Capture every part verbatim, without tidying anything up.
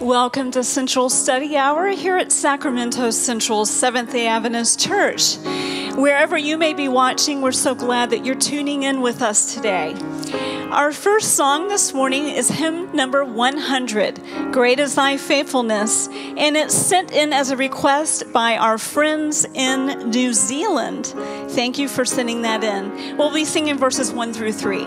Welcome to Central Study Hour here at Sacramento Central Seventh-day Adventist Church. Wherever you may be watching, we're so glad that you're tuning in with us today. Our first song this morning is hymn number one hundred, Great is Thy Faithfulness, and it's sent in as a request by our friends in New Zealand. Thank you for sending that in. We'll be singing verses one through three.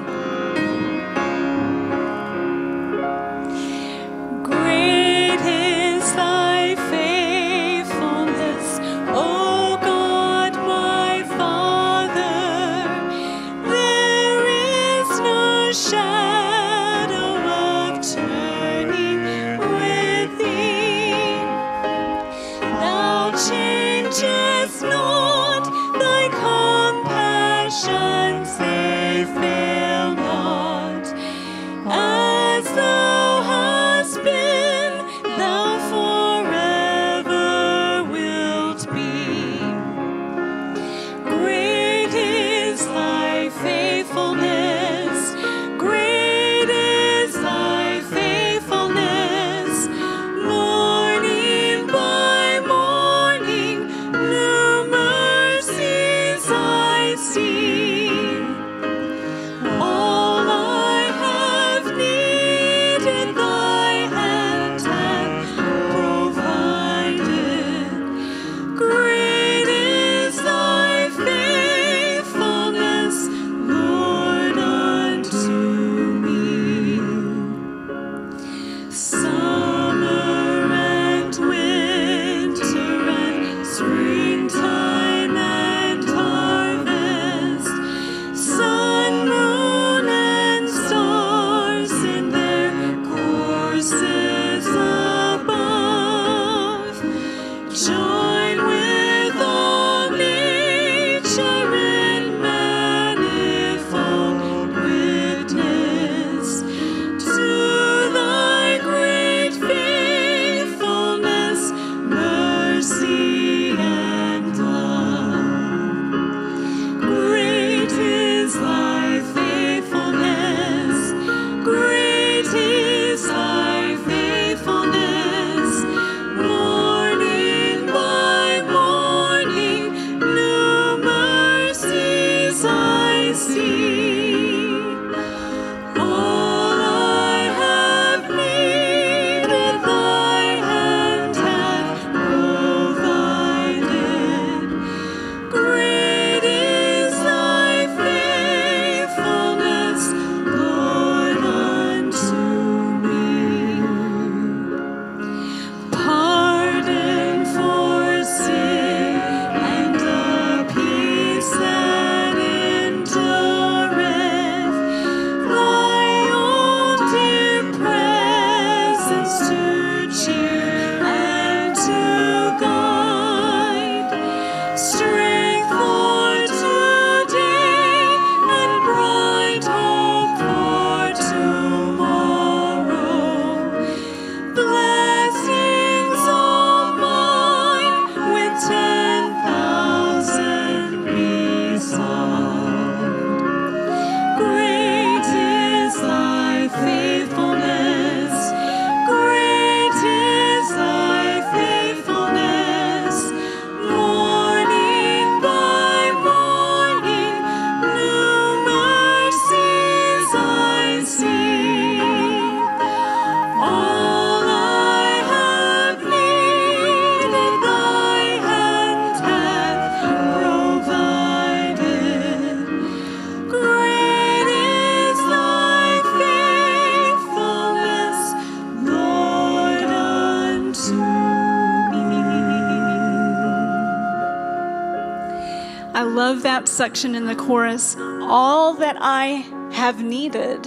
Section in the chorus, all that I have needed,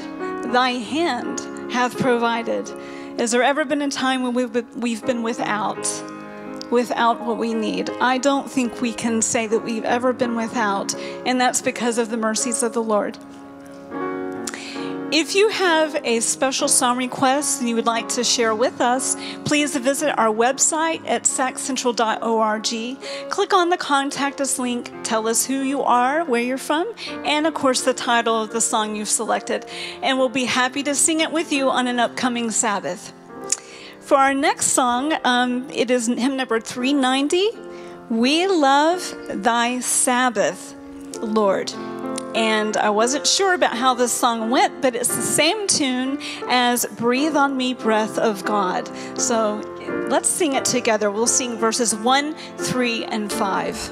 thy hand hath provided. Has there ever been a time when we've been without, without what we need? I don't think we can say that we've ever been without, and that's because of the mercies of the Lord. If you have a special song request and you would like to share with us, please visit our website at sac central dot org. Click on the Contact Us link, tell us who you are, where you're from, and of course the title of the song you've selected. And we'll be happy to sing it with you on an upcoming Sabbath. For our next song, um, it is hymn number three ninety, We Love Thy Sabbath, Lord. And I wasn't sure about how this song went, but it's the same tune as Breathe on Me, Breath of God. So let's sing it together. We'll sing verses one, three, and five.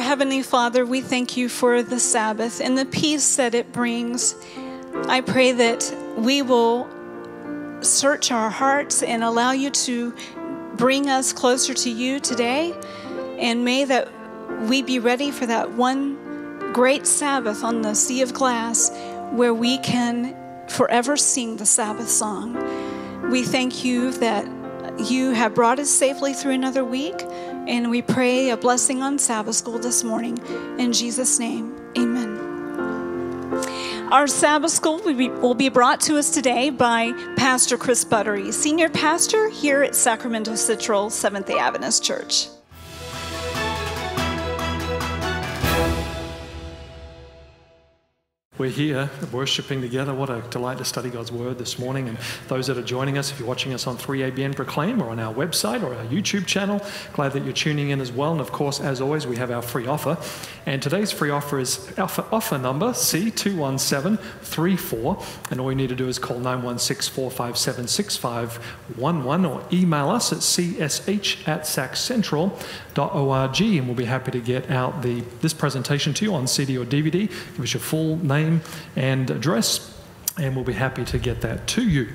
Heavenly Father, we thank you for the Sabbath and the peace that it brings. I pray that we will search our hearts and allow you to bring us closer to you today. And may that we be ready for that one great Sabbath on the sea of glass where we can forever sing the Sabbath song. We thank you that you have brought us safely through another week, and we pray a blessing on Sabbath school this morning. In Jesus' name, amen. Our Sabbath school will be brought to us today by Pastor Chris Buttery, senior pastor here at Sacramento Central Seventh-day Adventist Church. We're here worshiping together. What a delight to study God's Word this morning. And those that are joining us, if you're watching us on three A B N Proclaim or on our website or our YouTube channel, glad that you're tuning in as well. And of course, as always, we have our free offer. And today's free offer is offer, offer number C two one seven three four. And all you need to do is call nine one six, four five seven, six five one one or email us at c s h at sac central dot org. And we'll be happy to get out the this presentation to you on C D or D V D. Give us your full name and address, and we'll be happy to get that to you.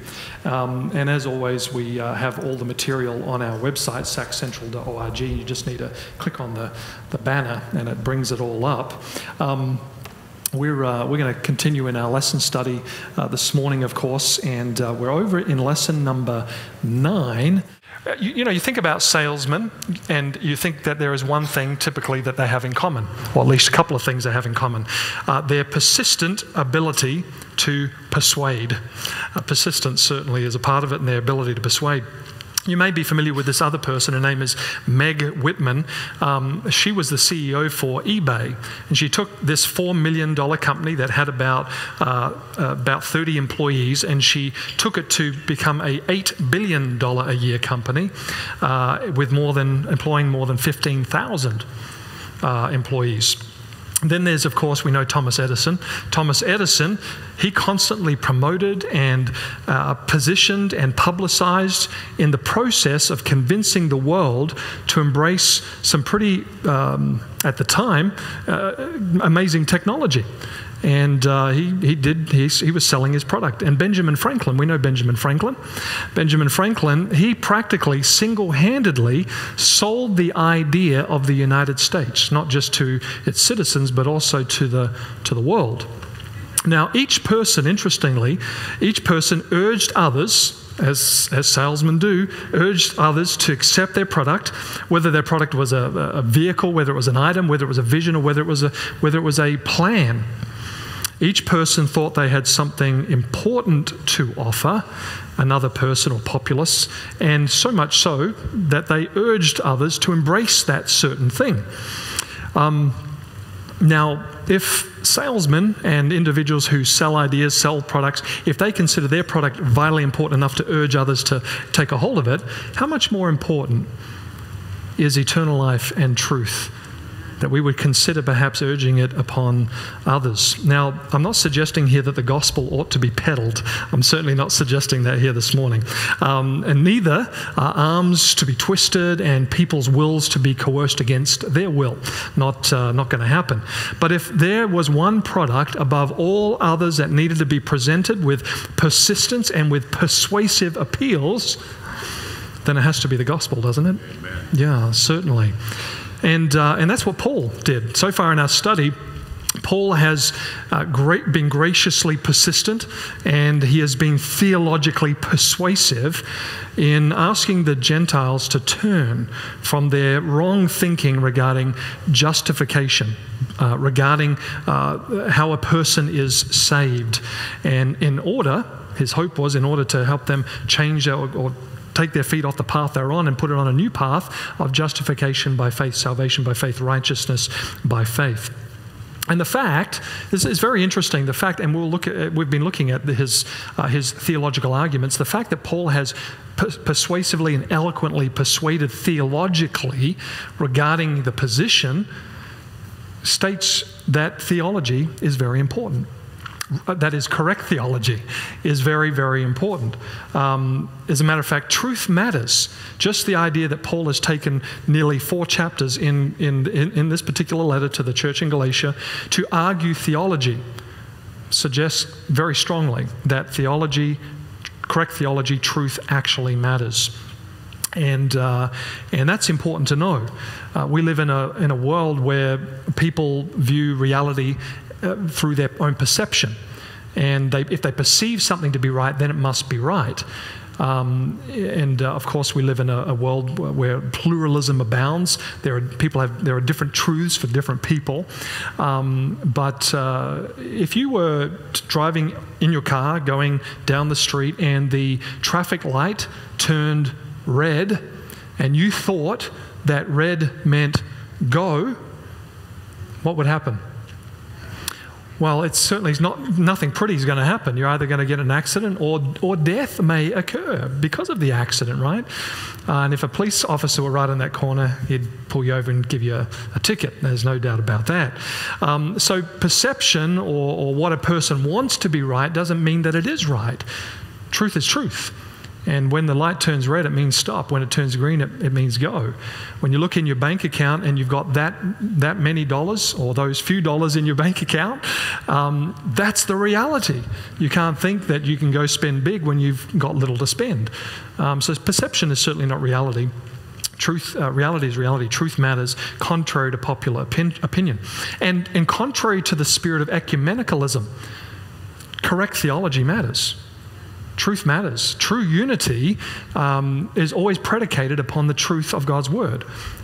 Um, and as always, we uh, have all the material on our website, sac central dot org. You just need to click on the, the banner, and it brings it all up. Um, We're, uh, we're going to continue in our lesson study uh, this morning, of course, and uh, we're over in lesson number nine. Uh, you, you know, you think about salesmen, and you think that there is one thing typically that they have in common, or at least a couple of things they have in common. Uh, their persistent ability to persuade. Uh, persistence certainly is a part of it, and their ability to persuade. You may be familiar with this other person. Her name is Meg Whitman. Um, she was the C E O for eBay, and she took this four million dollar company that had about, uh, about thirty employees, and she took it to become a eight billion dollar a year company uh, with more than, employing more than fifteen thousand uh, employees. Then there's, of course, we know Thomas Edison. Thomas Edison, he constantly promoted and uh, positioned and publicized in the process of convincing the world to embrace some pretty, um, at the time, uh, amazing technology. And uh, he, he did, he, he was selling his product. And Benjamin Franklin, we know Benjamin Franklin. Benjamin Franklin, he practically single-handedly sold the idea of the United States, not just to its citizens, but also to the, to the world. Now, each person, interestingly, each person urged others as, as salesmen do, urged others to accept their product, whether their product was a, a vehicle, whether it was an item, whether it was a vision, or whether it was a, whether it was a plan. Each person thought they had something important to offer another person or populace, and so much so that they urged others to embrace that certain thing. Um, now, if salesmen and individuals who sell ideas, sell products, if they consider their product vitally important enough to urge others to take a hold of it, how much more important is eternal life and truth, that we would consider perhaps urging it upon others? Now, I'm not suggesting here that the gospel ought to be peddled. I'm certainly not suggesting that here this morning. Um, and neither are arms to be twisted and people's wills to be coerced against their will. Not, uh, not going to happen. But if there was one product above all others that needed to be presented with persistence and with persuasive appeals, then it has to be the gospel, doesn't it? Amen. Yeah, certainly. And, uh, and that's what Paul did. So far in our study, Paul has uh, great, been graciously persistent, and he has been theologically persuasive in asking the Gentiles to turn from their wrong thinking regarding justification, uh, regarding uh, how a person is saved. And in order, his hope was, in order to help them change or, or take their feet off the path they're on and put it on a new path of justification by faith, salvation by faith, righteousness by faith. And the fact, this is very interesting, the fact, and we'll look at, we've been looking at his, uh, his theological arguments, the fact that Paul has per persuasively and eloquently persuaded theologically regarding the position states that theology is very important. That is, correct theology is very, very important. Um, as a matter of fact, truth matters. Just the idea that Paul has taken nearly four chapters in, in, in, in this particular letter to the church in Galatia to argue theology suggests very strongly that theology, correct theology, truth actually matters. And, uh, and that's important to know. Uh, we live in a, in a world where people view reality Uh, through their own perception. And they, if they perceive something to be right, then it must be right. Um, and uh, of course, we live in a, a world where pluralism abounds. There are people have there are different truths for different people. Um, but uh, if you were driving in your car, going down the street, and the traffic light turned red, and you thought that red meant go, what would happen? Well, it's certainly not, nothing pretty is going to happen. You're either going to get an accident or, or death may occur because of the accident, right? Uh, and if a police officer were right in that corner, he'd pull you over and give you a, a ticket. There's no doubt about that. Um, so perception or, or what a person wants to be right doesn't mean that it is right. Truth is truth. And when the light turns red, it means stop. When it turns green, it, it means go. When you look in your bank account and you've got that, that many dollars or those few dollars in your bank account, um, that's the reality. You can't think that you can go spend big when you've got little to spend. Um, so perception is certainly not reality. Truth, uh, reality is reality. Truth matters, contrary to popular opin- opinion. And, and contrary to the spirit of ecumenicalism, correct theology matters. Truth matters. True unity um, is always predicated upon the truth of God's word.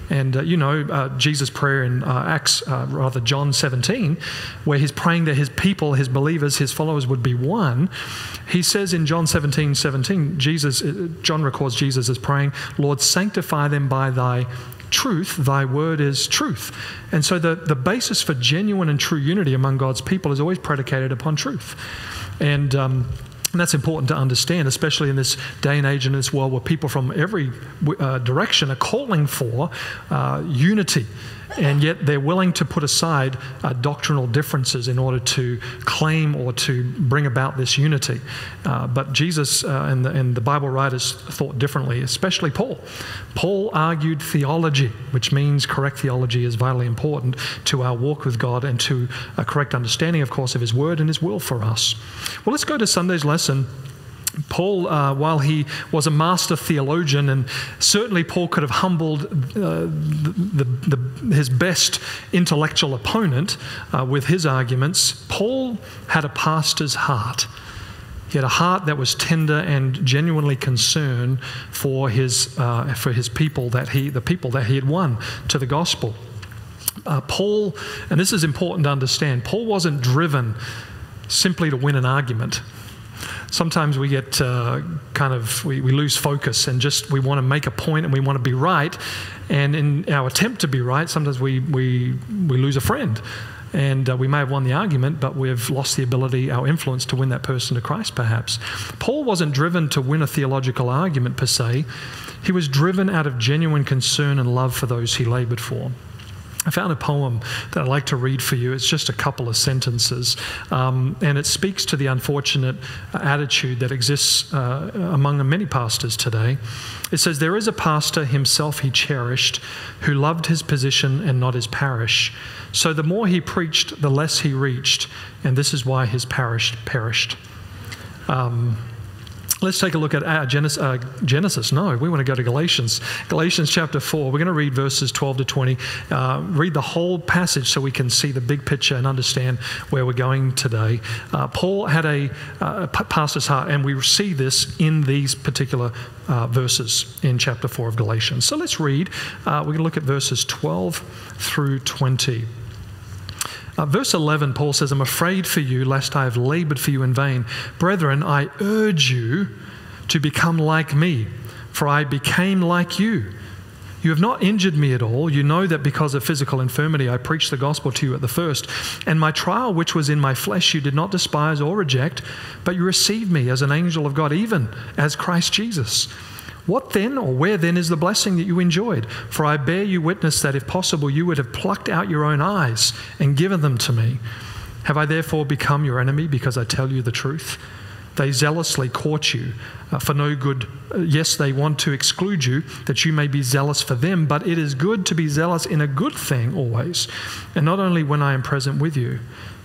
And uh, you know, uh, Jesus' prayer in uh, Acts, uh, rather John seventeen, where he's praying that his people, his believers, his followers would be one. He says in John seventeen, seventeen, Jesus, uh, John records Jesus as praying, "Lord, sanctify them by thy truth. Thy word is truth." And so the, the basis for genuine and true unity among God's people is always predicated upon truth. And um, And that's important to understand, especially in this day and age, in this world where people from every uh, direction are calling for uh, unity, and yet they're willing to put aside uh, doctrinal differences in order to claim or to bring about this unity. Uh, but Jesus uh, and, the, and the Bible writers thought differently, especially Paul. Paul argued theology, which means correct theology is vitally important to our walk with God and to a correct understanding, of course, of his word and his will for us. Well, let's go to Sunday's lesson. And Paul, uh, while he was a master theologian, and certainly Paul could have humbled uh, the, the, the, his best intellectual opponent uh, with his arguments, Paul had a pastor's heart. He had a heart that was tender and genuinely concerned for his uh, for his people that he the people that he had won to the gospel. Uh, Paul, and this is important to understand, Paul wasn't driven simply to win an argument. Sometimes we get uh, kind of, we, we lose focus and just we want to make a point and we want to be right. And in our attempt to be right, sometimes we, we, we lose a friend. And uh, we may have won the argument, but we've lost the ability, our influence to win that person to Christ perhaps. Paul wasn't driven to win a theological argument per se. He was driven out of genuine concern and love for those he labored for. I found a poem that I'd like to read for you. It's just a couple of sentences, um, and it speaks to the unfortunate attitude that exists uh, among many pastors today. It says, "There is a pastor himself he cherished, who loved his position and not his parish. So the more he preached, the less he reached, and this is why his parish perished." Um, Let's take a look at our Genesis, uh, Genesis. No, we want to go to Galatians. Galatians chapter four. We're going to read verses twelve to twenty. Uh, read the whole passage so we can see the big picture and understand where we're going today. Uh, Paul had a uh, pastor's heart, and we see this in these particular uh, verses in chapter four of Galatians. So let's read. Uh, we're going to look at verses twelve through twenty. Uh, verse eleven, Paul says, "I'm afraid for you, lest I have labored for you in vain. Brethren, I urge you to become like me, for I became like you. You have not injured me at all. You know that because of physical infirmity I preached the gospel to you at the first. And my trial which was in my flesh you did not despise or reject, but you received me as an angel of God, even as Christ Jesus. What then, or where then, is the blessing that you enjoyed? For I bear you witness that if possible you would have plucked out your own eyes and given them to me. Have I therefore become your enemy because I tell you the truth? They zealously court you uh, for no good. Uh, yes, they want to exclude you, that you may be zealous for them, but it is good to be zealous in a good thing always, and not only when I am present with you.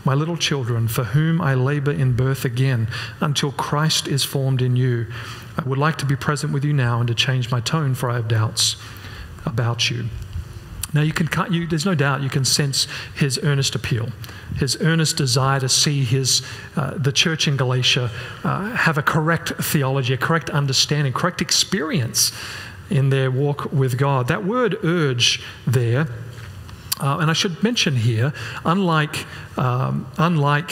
My little children, for whom I labor in birth again, until Christ is formed in you. I would like to be present with you now and to change my tone, for I have doubts about you." Now, you can, you, there's no doubt you can sense his earnest appeal, his earnest desire to see his, uh, the church in Galatia uh, have a correct theology, a correct understanding, correct experience in their walk with God. That word "urge" there, Uh, and I should mention here, unlike, um, unlike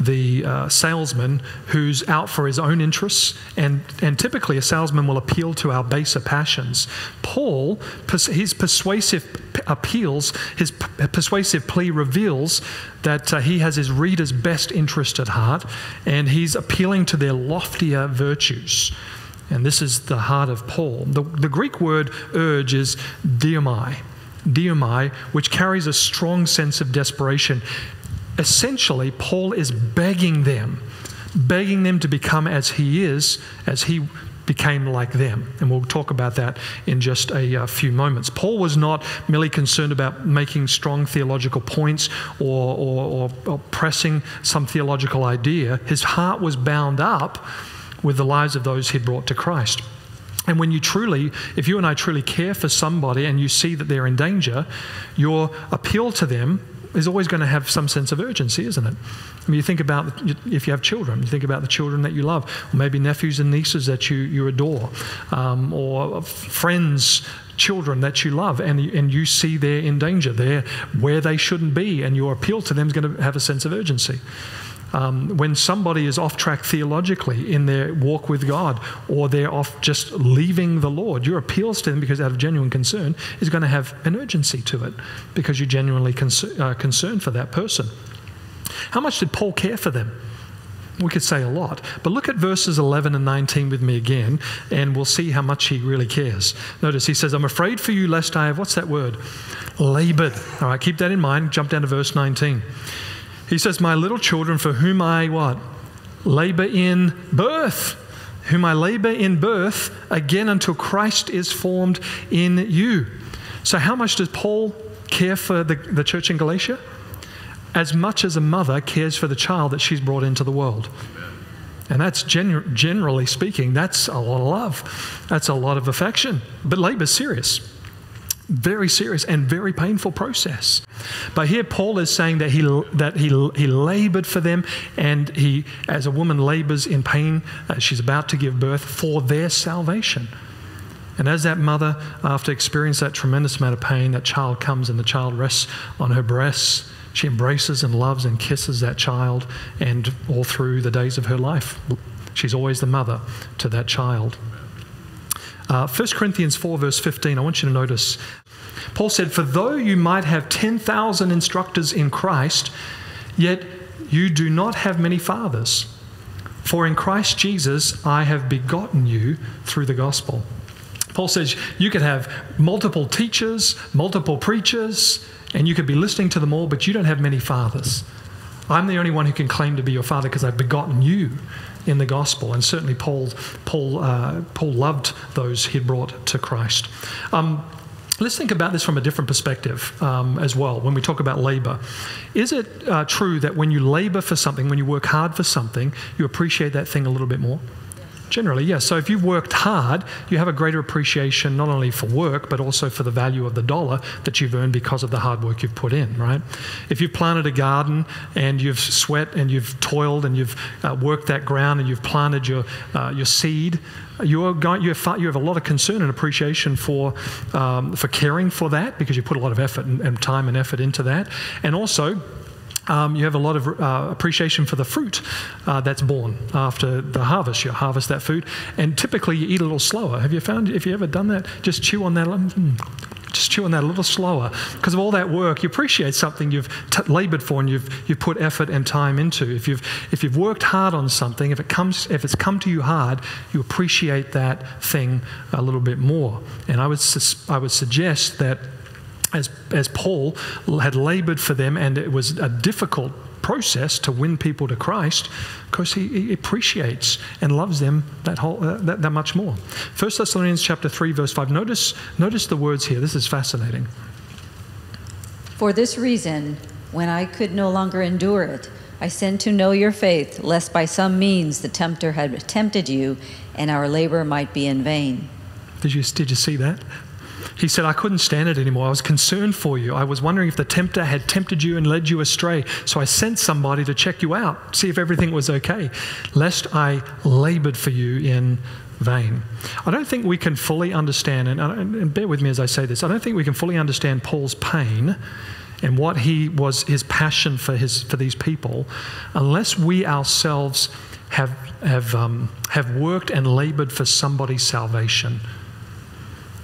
the uh, salesman who's out for his own interests, and, and typically a salesman will appeal to our baser passions, Paul, pers his persuasive appeals, his persuasive plea reveals that uh, he has his reader's best interest at heart, and he's appealing to their loftier virtues. And this is the heart of Paul. The, the Greek word "urge" is deomai. Deomai, which carries a strong sense of desperation. Essentially, Paul is begging them, begging them to become as he is, as he became like them. And we'll talk about that in just a uh, few moments. Paul was not merely concerned about making strong theological points or, or, or, or pressing some theological idea. His heart was bound up with the lives of those he brought to Christ. And when you truly, if you and I truly care for somebody and you see that they're in danger, your appeal to them is always going to have some sense of urgency, isn't it? I mean, you think about, if you have children, you think about the children that you love, or maybe nephews and nieces that you, you adore, um, or friends, children that you love, and, and you see they're in danger, they're where they shouldn't be, and your appeal to them is going to have a sense of urgency. Um, when somebody is off track theologically in their walk with God, or they're off just leaving the Lord, your appeals to them, because out of genuine concern, is going to have an urgency to it, because you're genuinely concer- uh, concerned for that person. How much did Paul care for them? We could say a lot, but look at verses eleven and nineteen with me again, and we'll see how much he really cares. Notice he says, "I'm afraid for you lest I have," what's that word? Labored. All right, keep that in mind. Jump down to verse nineteen. He says, "My little children, for whom I what? Labor in birth, whom I labor in birth again until Christ is formed in you." So how much does Paul care for the, the church in Galatia? As much as a mother cares for the child that she's brought into the world. And that's, gen generally speaking, that's a lot of love. That's a lot of affection. But labor's serious. very serious and very painful process. But here Paul is saying that he that he he labored for them, and he, as a woman labors in pain, uh, she's about to give birth, for their salvation. And as that mother, after experiencing that tremendous amount of pain, that child comes and the child rests on her breasts. She embraces and loves and kisses that child, and all through the days of her life, she's always the mother to that child. Uh, First Corinthians four verse fifteen, I want you to notice. Paul said, "For though you might have ten thousand instructors in Christ, yet you do not have many fathers. For in Christ Jesus I have begotten you through the gospel." Paul says you could have multiple teachers, multiple preachers, and you could be listening to them all, but you don't have many fathers. I'm the only one who can claim to be your father, because I've begotten you in the gospel. And certainly Paul, Paul, uh, Paul loved those he brought to Christ. Um, let's think about this from a different perspective um, as well when we talk about labor. Is it uh, true that when you labor for something, when you work hard for something, you appreciate that thing a little bit more? Yes. Generally, yes. So if you've worked hard, you have a greater appreciation not only for work, but also for the value of the dollar that you've earned because of the hard work you've put in, right? If you've planted a garden and you've sweat and you've toiled and you've uh, worked that ground and you've planted your, uh, your seed, You're going, you're, you have a lot of concern and appreciation for, um, for caring for that, because you put a lot of effort and, and time and effort into that. And also, Um, you have a lot of uh, appreciation for the fruit uh, that's born after the harvest. You harvest that food, and typically you eat a little slower. Have you found, if you ever done that, just chew on that, just chew on that a little slower, because of all that work. You appreciate something you've t labored for and you've you've put effort and time into. If you've if you've worked hard on something, if it comes if it's come to you hard, you appreciate that thing a little bit more. And I would I would suggest that. As, as Paul had labored for them, and it was a difficult process to win people to Christ, because he, he appreciates and loves them that, whole, uh, that, that much more. First Thessalonians chapter three, verse five. Notice, notice the words here. This is fascinating. "For this reason, when I could no longer endure it, I sent to know your faith, lest by some means the tempter had tempted you, and our labor might be in vain." Did you, did you see that? He said, I couldn't stand it anymore. I was concerned for you. I was wondering if the tempter had tempted you and led you astray. So I sent somebody to check you out, see if everything was okay, lest I labored for you in vain. I don't think we can fully understand, and, and bear with me as I say this, I don't think we can fully understand Paul's pain and what he was, his passion for, his, for these people, unless we ourselves have, have, um, have worked and labored for somebody's salvation.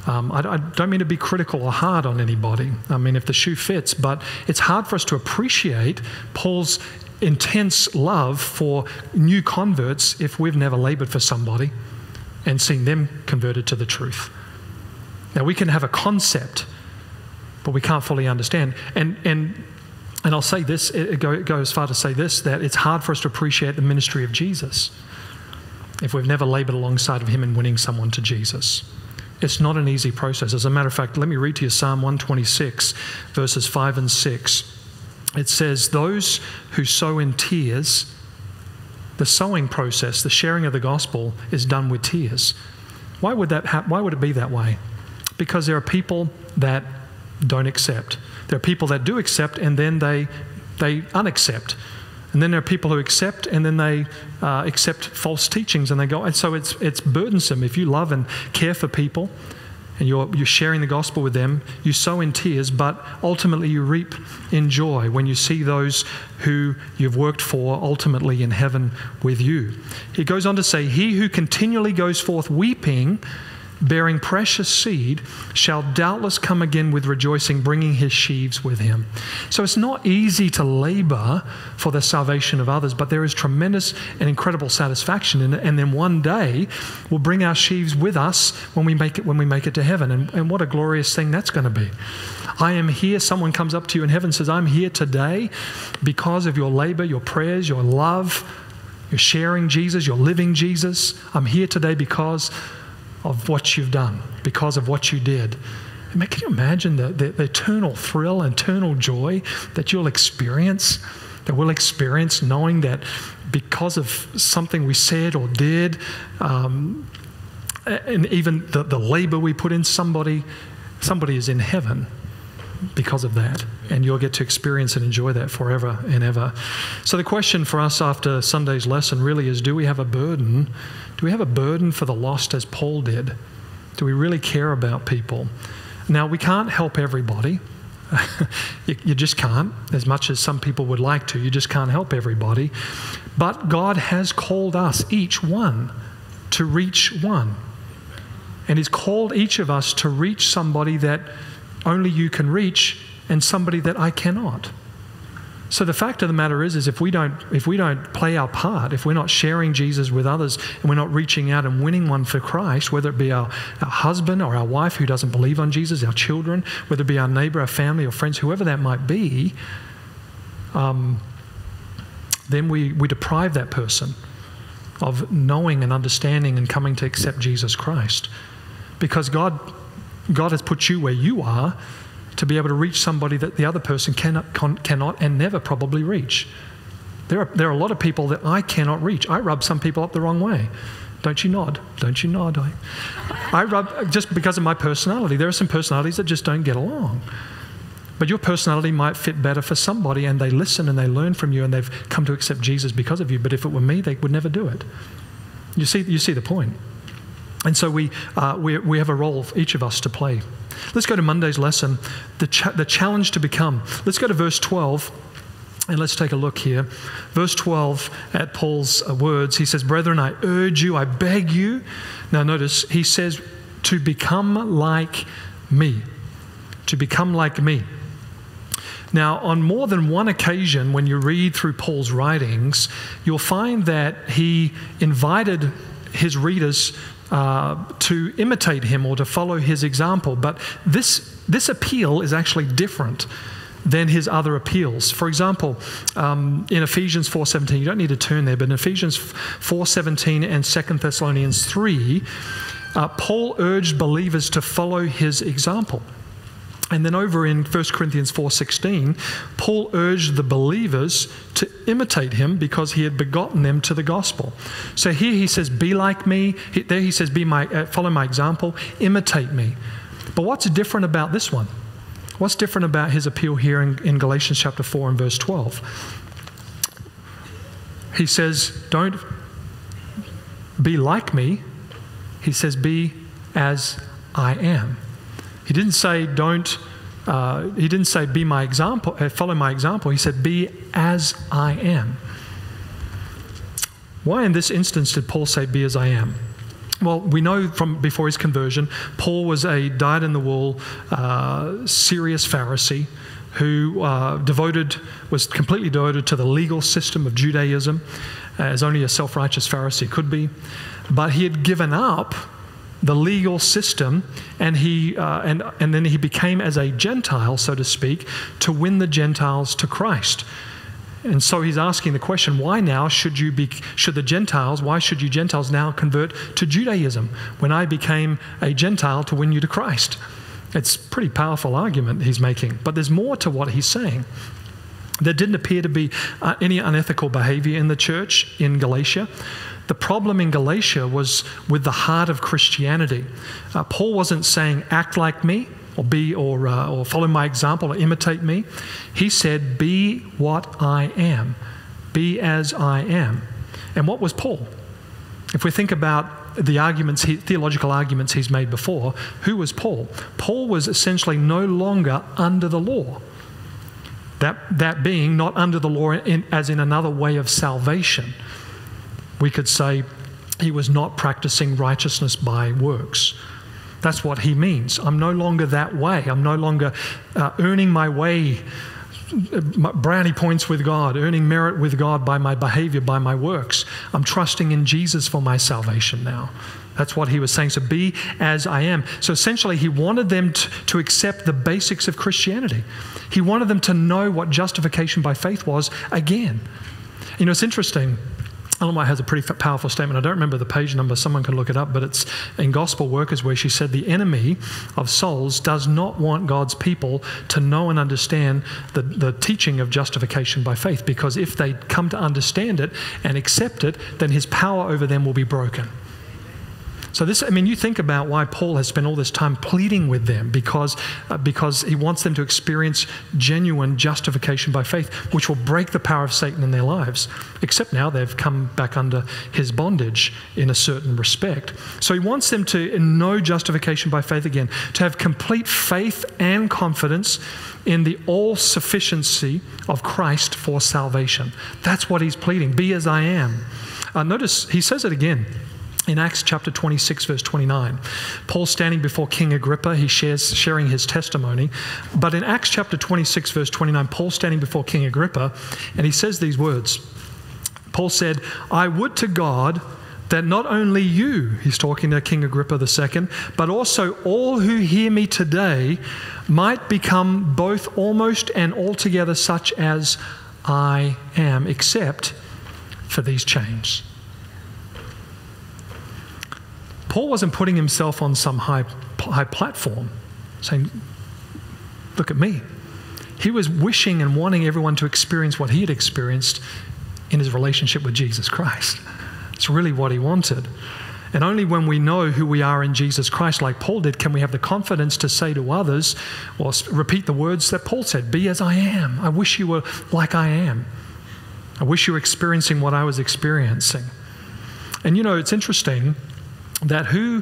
Um, I, I don't mean to be critical or hard on anybody. I mean, if the shoe fits, but it's hard for us to appreciate Paul's intense love for new converts if we've never labored for somebody and seen them converted to the truth. Now, we can have a concept, but we can't fully understand. And, and, and I'll say this, it, it go, it goes as far to say this, that it's hard for us to appreciate the ministry of Jesus if we've never labored alongside of him in winning someone to Jesus. It's not an easy process. As a matter of fact, let me read to you Psalm one twenty-six, verses five and six. It says, "Those who sow in tears," the sowing process, the sharing of the gospel, is done with tears. Why would that ha- why would it be that way? Because there are people that don't accept. There are people that do accept, and then they, they unaccept. And then there are people who accept, and then they uh, accept false teachings, and they go. And so it's it's burdensome. If you love and care for people, and you're you're sharing the gospel with them, you sow in tears, but ultimately you reap in joy when you see those who you've worked for ultimately in heaven with you. It goes on to say, "He who continually goes forth weeping, bearing precious seed, shall doubtless come again with rejoicing, bringing his sheaves with him." So it's not easy to labor for the salvation of others, but there is tremendous and incredible satisfaction in it. And then one day we'll bring our sheaves with us when we make it, when we make it to heaven. And, and what a glorious thing that's going to be. I am here. Someone comes up to you in heaven and says, I'm here today because of your labor, your prayers, your love, your sharing Jesus, your living Jesus. I'm here today because of what you've done, because of what you did. I mean, can you imagine the, the, the eternal thrill, eternal joy that you'll experience, that we'll experience, knowing that because of something we said or did, um, and even the, the labor we put in, somebody somebody is in heaven because of that, and you'll get to experience and enjoy that forever and ever. So the question for us after Sunday's lesson really is, do we have a burden? Do we have a burden for the lost as Paul did? Do we really care about people? Now, we can't help everybody. you, you just can't, as much as some people would like to. You just can't help everybody. But God has called us, each one, to reach one. And He's called each of us to reach somebody that only you can reach, and somebody that I cannot. So the fact of the matter is, is if we don't, if we don't play our part, if we're not sharing Jesus with others, and we're not reaching out and winning one for Christ, whether it be our, our husband or our wife who doesn't believe on Jesus, our children, whether it be our neighbor, our family, or friends, whoever that might be, um, then we, we deprive that person of knowing and understanding and coming to accept Jesus Christ. Because God, God has put you where you are to be able to reach somebody that the other person cannot, con, cannot and never probably reach. There are, there are a lot of people that I cannot reach. I rub some people up the wrong way. Don't you nod? Don't you nod? I, I rub, just because of my personality, there are some personalities that just don't get along. But your personality might fit better for somebody, and they listen and they learn from you, and they've come to accept Jesus because of you. But if it were me, they would never do it. You see, you see the point. And so we, uh, we, we have a role, each of us, to play. Let's go to Monday's lesson, the, ch the challenge to become. Let's go to verse twelve, and let's take a look here. Verse twelve, at Paul's uh, words, he says, "Brethren, I urge you, I beg you." Now notice, he says, to become like me. To become like me. Now, on more than one occasion, when you read through Paul's writings, you'll find that he invited his readers Uh, to imitate him or to follow his example. But this, this appeal is actually different than his other appeals. For example, um, in Ephesians four seventeen, you don't need to turn there, but in Ephesians four seventeen and Second Thessalonians three, uh, Paul urged believers to follow his example. And then over in First Corinthians four sixteen, Paul urged the believers to imitate him because he had begotten them to the gospel. So here he says, be like me. There he says, be my, uh, follow my example, imitate me. But what's different about this one? What's different about his appeal here in, in Galatians chapter four and verse twelve? He says, don't be like me. He says, be as I am. He didn't say, don't, uh, he didn't say, be my example, uh, follow my example. He said, be as I am. Why in this instance did Paul say, be as I am? Well, we know from before his conversion, Paul was a dyed-in-the-wool, uh, serious Pharisee who uh, devoted, was completely devoted to the legal system of Judaism, as only a self-righteous Pharisee could be. But he had given up the legal system, and he uh, and and then he became as a Gentile, so to speak, to win the Gentiles to Christ. And so he's asking the question: why now should you be? Should the Gentiles? Why should you Gentiles now convert to Judaism when I became a Gentile to win you to Christ? It's a pretty powerful argument he's making. But there's more to what he's saying. There didn't appear to be uh, any unethical behavior in the church in Galatia. The problem in Galatia was with the heart of Christianity. Uh, Paul wasn't saying, act like me, or be, or, uh, or follow my example, or imitate me. He said, be what I am. Be as I am. And what was Paul? If we think about the arguments, he, theological arguments he's made before, who was Paul? Paul was essentially no longer under the law. That, that being not under the law in, as in another way of salvation. We could say he was not practicing righteousness by works. That's what he means. I'm no longer that way. I'm no longer uh, earning my way, my brownie points with God, earning merit with God by my behavior, by my works. I'm trusting in Jesus for my salvation now. That's what he was saying. So be as I am. So essentially, he wanted them to, to accept the basics of Christianity. He wanted them to know what justification by faith was again. You know, it's interesting. Ellen White has a pretty powerful statement. I don't remember the page number. Someone can look it up. But it's in Gospel Workers where she said, the enemy of souls does not want God's people to know and understand the, the teaching of justification by faith, because if they come to understand it and accept it, then his power over them will be broken. So this, I mean, you think about why Paul has spent all this time pleading with them, because, uh, because he wants them to experience genuine justification by faith, which will break the power of Satan in their lives, except now they've come back under his bondage in a certain respect. So he wants them to know justification by faith again, to have complete faith and confidence in the all-sufficiency of Christ for salvation. That's what he's pleading. Be as I am. Uh, notice he says it again. In Acts chapter twenty-six, verse twenty-nine, Paul standing before King Agrippa, he shares sharing his testimony. But in Acts chapter twenty-six, verse twenty-nine, Paul standing before King Agrippa, and he says these words. Paul said, "I would to God that not only you," he's talking to King Agrippa the second, "but also all who hear me today might become both almost and altogether such as I am, except for these chains." Paul wasn't putting himself on some high, high platform saying, look at me. He was wishing and wanting everyone to experience what he had experienced in his relationship with Jesus Christ. It's really what he wanted. And only when we know who we are in Jesus Christ, like Paul did, can we have the confidence to say to others, or repeat the words that Paul said, "Be as I am. I wish you were like I am. I wish you were experiencing what I was experiencing." And you know, it's interesting that who,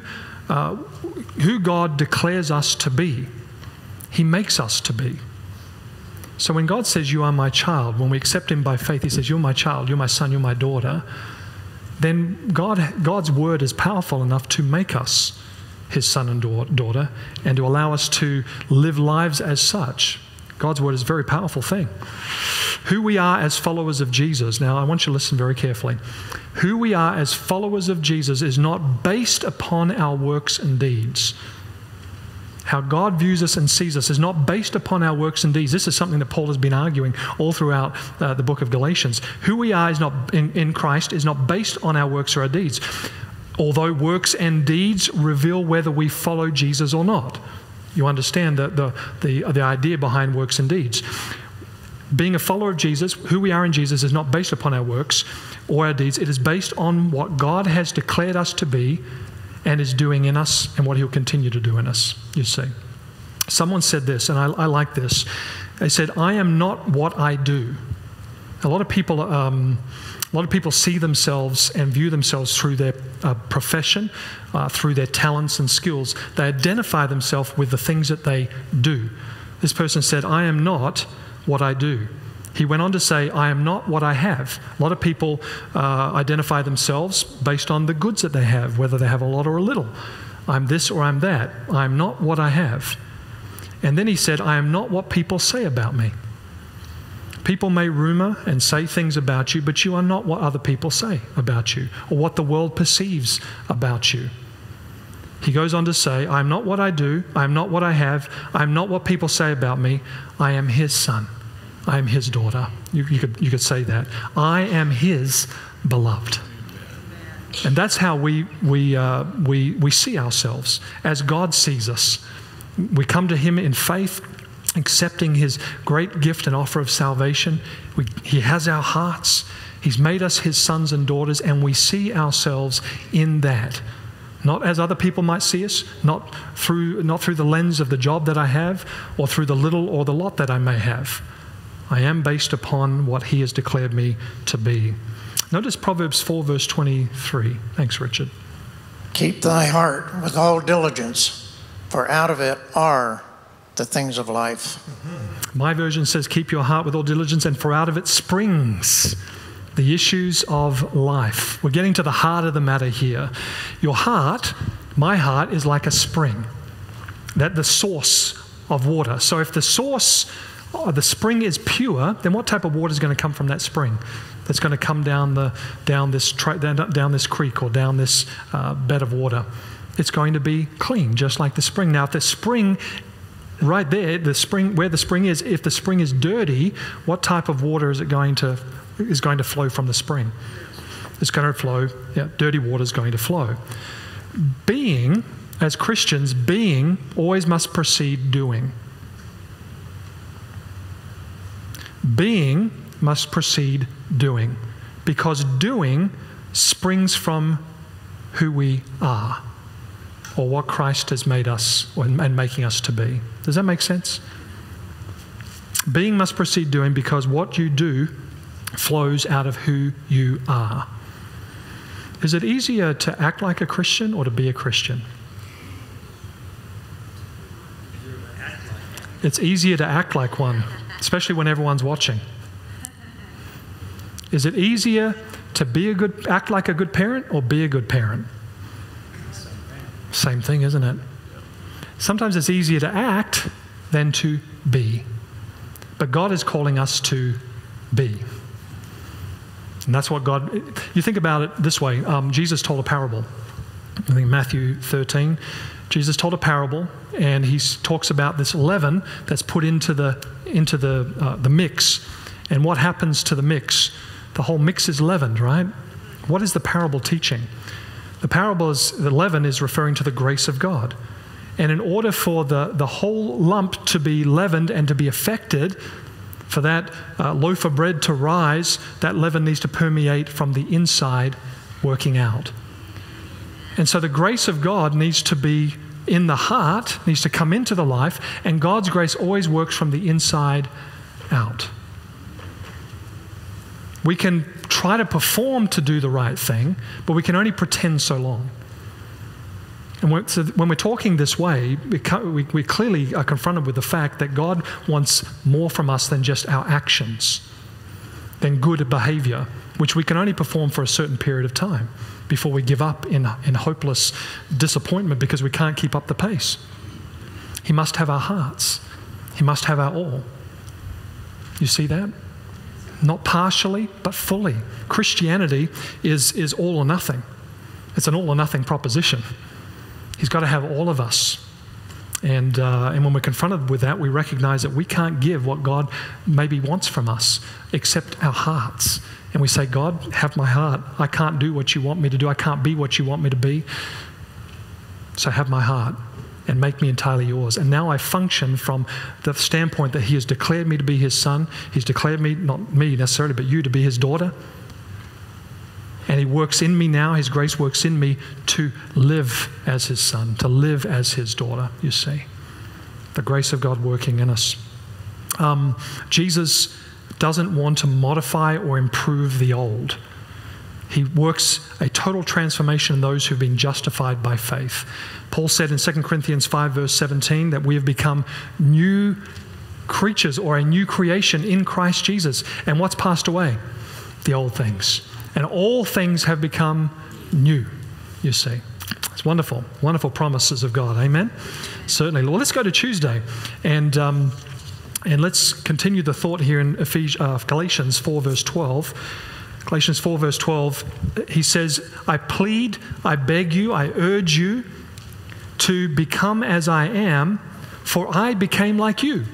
uh, who God declares us to be, he makes us to be. So when God says, "You are my child," when we accept him by faith, he says, "You're my child, you're my son, you're my daughter," then God, God's word is powerful enough to make us his son and daughter and to allow us to live lives as such. God's word is a very powerful thing. Who we are as followers of Jesus. Now, I want you to listen very carefully. Who we are as followers of Jesus is not based upon our works and deeds. How God views us and sees us is not based upon our works and deeds. This is something that Paul has been arguing all throughout uh, the book of Galatians. Who we are is not in, in Christ is not based on our works or our deeds, although works and deeds reveal whether we follow Jesus or not. You understand the, the, the, the idea behind works and deeds. Being a follower of Jesus, who we are in Jesus, is not based upon our works or our deeds. It is based on what God has declared us to be and is doing in us and what he'll continue to do in us, you see. Someone said this, and I, I like this. They said, "I am not what I do." A lot of people, um, a lot of people see themselves and view themselves through their uh, profession, uh, through their talents and skills. They identify themselves with the things that they do. This person said, "I am not what I do." He went on to say, "I am not what I have." A lot of people uh, identify themselves based on the goods that they have, whether they have a lot or a little. "I'm this or I'm that. I'm not what I have." And then he said, "I am not what people say about me." People may rumor and say things about you, but you are not what other people say about you or what the world perceives about you. He goes on to say, "I'm not what I do. I'm not what I have. I'm not what people say about me. I am his son. I am his daughter." You, you, could, you could say that. I am his beloved. And that's how we, we, uh, we, we see ourselves, as God sees us. We come to him in faith, accepting his great gift and offer of salvation. We, he has our hearts. He's made us his sons and daughters, and we see ourselves in that. Not as other people might see us, not through, not through the lens of the job that I have or through the little or the lot that I may have. I am based upon what he has declared me to be. Notice Proverbs four, verse twenty-three. Thanks, Richard. "Keep thy heart with all diligence, for out of it are the things of life." Mm-hmm. My version says, "Keep your heart with all diligence, and for out of it springs the issues of life." We're getting to the heart of the matter here. Your heart, my heart, is like a spring, that the source of water. So if the source, the spring is pure, then what type of water is going to come from that spring? That's going to come down the down this down this creek or down this uh, bed of water. It's going to be clean, just like the spring. Now, if the spring right there, the spring where the spring is, if the spring is dirty, what type of water is it going to? Is going to flow from the spring. It's going to flow, yeah, dirty water is going to flow. Being, as Christians, being always must precede doing. Being must precede doing, because doing springs from who we are. or what Christ has made us and making us to be. Does that make sense? Being must precede doing, because what you do flows out of who you are. Is it easier to act like a Christian or to be a Christian? It's easier to act like one, especially when everyone's watching. Is it easier to be a good, act like a good parent or be a good parent? Same thing, Same thing isn't it? Sometimes it's easier to act than to be. But God is calling us to be. And that's what God, you think about it this way. Um, Jesus told a parable. I think Matthew thirteen, Jesus told a parable, and he talks about this leaven that's put into the, into the, uh, the mix. And what happens to the mix? The whole mix is leavened, right? What is the parable teaching? The parable is, the leaven is referring to the grace of God. And in order for the, the whole lump to be leavened and to be affected, for that uh, loaf of bread to rise, that leaven needs to permeate from the inside, working out. And so the grace of God needs to be in the heart, needs to come into the life, and God's grace always works from the inside out. We can try to perform to do the right thing, but we can only pretend so long. And when, so when we're talking this way, we, we, we clearly are confronted with the fact that God wants more from us than just our actions, than good behavior, which we can only perform for a certain period of time before we give up in, in hopeless disappointment because we can't keep up the pace. He must have our hearts. He must have our all. You see that? Not partially, but fully. Christianity is, is all or nothing. It's an all or nothing proposition. He's got to have all of us. And, uh, and when we're confronted with that, we recognize that we can't give what God maybe wants from us, except our hearts. And we say, God, have my heart. I can't do what you want me to do. I can't be what you want me to be. So have my heart and make me entirely yours. And now I function from the standpoint that he has declared me to be his son. He's declared me, not me necessarily, but you to be his daughter. And he works in me now. His grace works in me to live as his son, to live as his daughter, you see. The grace of God working in us. Um, Jesus doesn't want to modify or improve the old. He works a total transformation in those who've been justified by faith. Paul said in Second Corinthians five, verse seventeen, that we have become new creatures or a new creation in Christ Jesus. And what's passed away? The old things. And all things have become new, you see. It's wonderful, wonderful promises of God. Amen? Certainly. Well, let's go to Tuesday. And... Um, And let's continue the thought here in Ephesians, uh, Galatians four, verse twelve. Galatians four, verse twelve, he says, I plead, I beg you, I urge you to become as I am, for I became like you.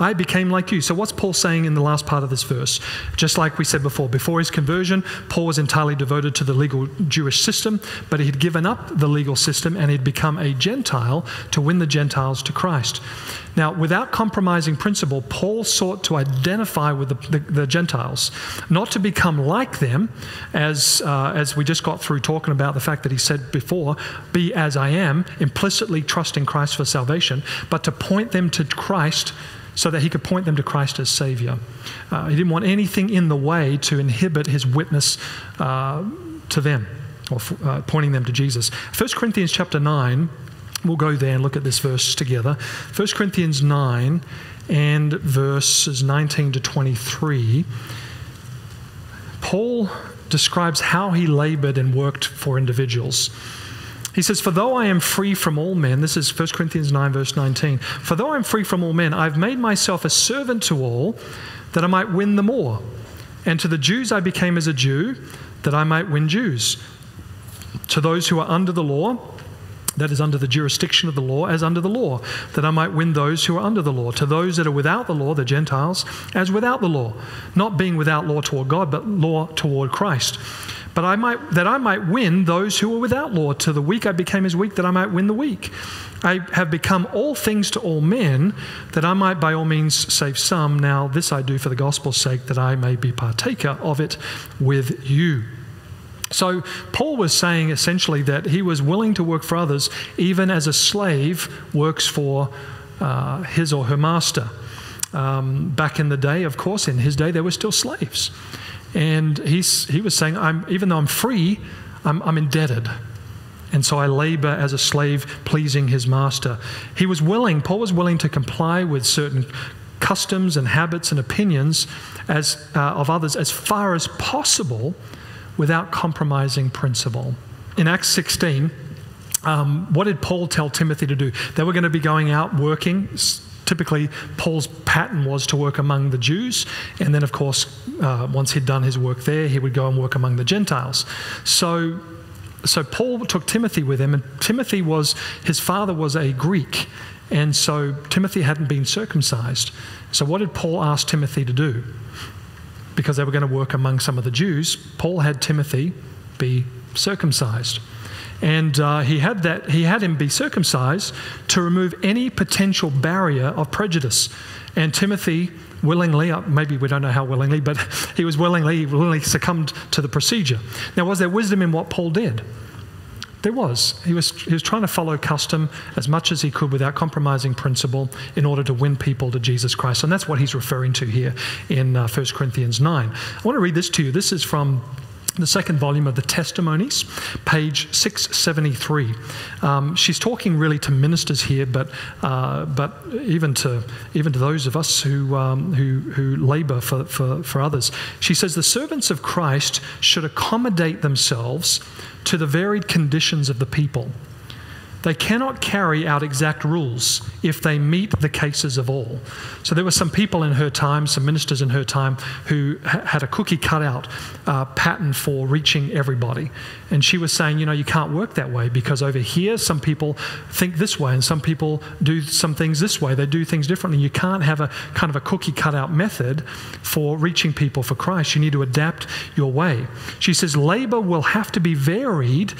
I became like you. So what's Paul saying in the last part of this verse? Just like we said before, before his conversion, Paul was entirely devoted to the legal Jewish system, but he'd given up the legal system and he'd become a Gentile to win the Gentiles to Christ. Now, without compromising principle, Paul sought to identify with the, the, the Gentiles, not to become like them, as, uh, as we just got through talking about the fact that he said before, be as I am, implicitly trusting Christ for salvation, but to point them to Christ so that he could point them to Christ as Savior. Uh, he didn't want anything in the way to inhibit his witness uh, to them, or uh, pointing them to Jesus. First Corinthians chapter nine, we'll go there and look at this verse together. First Corinthians nine and verses nineteen to twenty-three. Paul describes how he labored and worked for individuals. He says, for though I am free from all men, this is First Corinthians nine, verse nineteen, for though I am free from all men, I've made myself a servant to all, that I might win them all. And to the Jews I became as a Jew, that I might win Jews. To those who are under the law, that is under the jurisdiction of the law, as under the law, that I might win those who are under the law. To those that are without the law, the Gentiles, as without the law, not being without law toward God, but law toward Christ. But I might, that I might win those who are without law. To the weak I became as weak, that I might win the weak. I have become all things to all men, that I might by all means save some. Now this I do for the gospel's sake, that I may be partaker of it with you. So Paul was saying essentially that he was willing to work for others even as a slave works for uh, his or her master. Um, back in the day, of course, in his day, there were still slaves. And he's, he was saying, I'm, even though I'm free, I'm, I'm indebted. And so I labor as a slave pleasing his master. He was willing, Paul was willing to comply with certain customs and habits and opinions as, uh, of others as far as possible without compromising principle. In Acts sixteen, um, what did Paul tell Timothy to do? They were going to be going out working. Typically, Paul's pattern was to work among the Jews, and then, of course, uh, once he'd done his work there, he would go and work among the Gentiles. So, so Paul took Timothy with him, and Timothy was, his father was a Greek, and so Timothy hadn't been circumcised. So what did Paul ask Timothy to do? Because they were going to work among some of the Jews, Paul had Timothy be circumcised. And uh, he had that, he had him be circumcised to remove any potential barrier of prejudice. And Timothy willingly, uh, maybe we don't know how willingly, but he was willingly, willingly succumbed to the procedure. Now, was there wisdom in what Paul did? There was. He was, he was trying to follow custom as much as he could without compromising principle in order to win people to Jesus Christ. And that's what he's referring to here in uh, First Corinthians nine. I want to read this to you. This is from the second volume of the Testimonies, page six seventy-three. Um, she's talking really to ministers here, but uh, but even to even to those of us who um, who who labour for, for for others. She says the servants of Christ should accommodate themselves to the varied conditions of the people. They cannot carry out exact rules if they meet the cases of all. So there were some people in her time, some ministers in her time, who ha had a cookie cutout uh, pattern for reaching everybody. And she was saying, you know, you can't work that way because over here some people think this way and some people do some things this way. They do things differently. You can't have a kind of a cookie cutout method for reaching people for Christ. You need to adapt your way. She says labor will have to be varied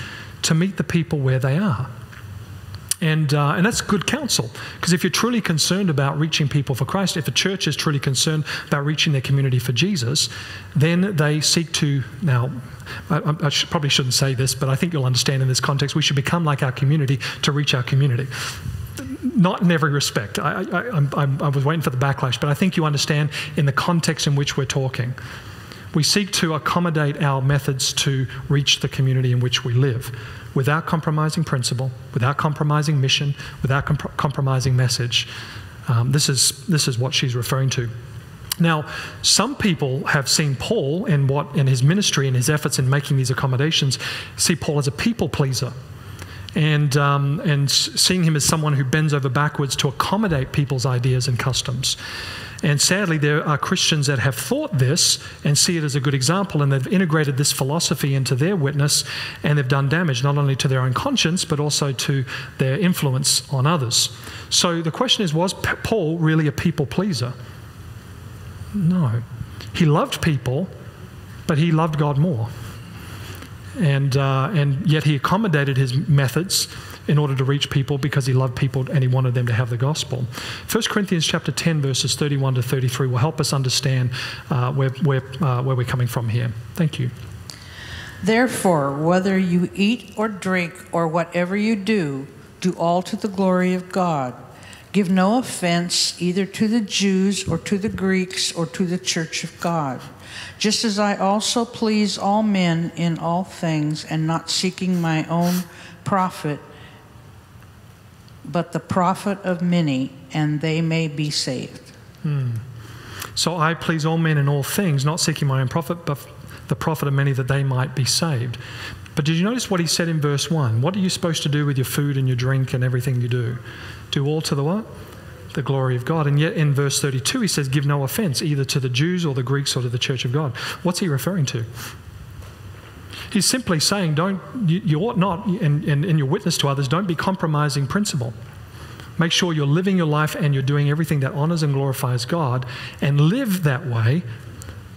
to meet the people where they are. And, uh, and that's good counsel, because if you're truly concerned about reaching people for Christ, if a church is truly concerned about reaching their community for Jesus, then they seek to, now, I, I should, probably shouldn't say this, but I think you'll understand in this context, we should become like our community to reach our community. Not in every respect. I, I, I, I was waiting for the backlash, but I think you understand in the context in which we're talking. We seek to accommodate our methods to reach the community in which we live without compromising principle, without compromising mission, without comp compromising message. Um, this is, this is what she's referring to. Now, some people have seen Paul in, what, in his ministry and his efforts in making these accommodations, see Paul as a people pleaser. And, um, and seeing him as someone who bends over backwards to accommodate people's ideas and customs. And sadly, there are Christians that have thought this and see it as a good example, and they've integrated this philosophy into their witness, and they've done damage not only to their own conscience, but also to their influence on others. So the question is, was Paul really a people pleaser? No. He loved people, but he loved God more. And, uh, and yet he accommodated his methods in order to reach people because he loved people and he wanted them to have the gospel. First Corinthians chapter ten, verses thirty-one to thirty-three will help us understand uh, where, where, uh, where we're coming from here. Thank you. Therefore, whether you eat or drink or whatever you do, do all to the glory of God. Give no offense either to the Jews or to the Greeks or to the church of God. Just as I also please all men in all things, and not seeking my own profit, but the profit of many, and they may be saved. Hmm. So I please all men in all things, not seeking my own profit, but the profit of many, that they might be saved. But did you notice what he said in verse one? What are you supposed to do with your food and your drink and everything you do? Do all to the what? The glory of God. And yet in verse thirty-two, he says, give no offense either to the Jews or the Greeks or to the church of God. What's he referring to? He's simply saying, don't, you, you ought not, and in your witness to others, don't be compromising principle. Make sure you're living your life and you're doing everything that honors and glorifies God, and live that way,